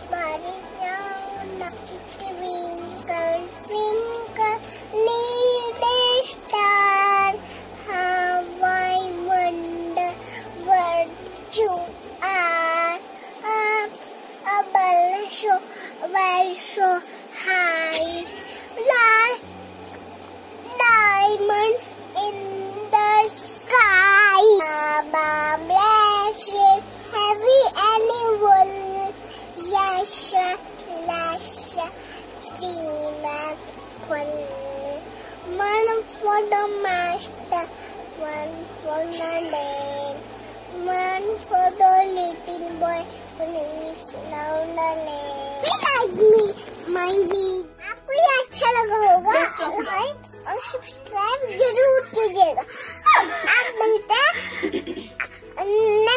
Everybody knows Lucky Twinkle, Twinkle, Little Star, how I wonder where you are. Up above, so very so high, like diamond in the sky. Above black ship, heavy animal. Yasha, Lasha, Demon, Squirrel. One for the master, one for the lad, one for the little boy who lives down the lane. Be like me, my beat. आपको ये अच्छा लगा होगा like और subscribe जरूर कीजिएगा। आप मिलते हैं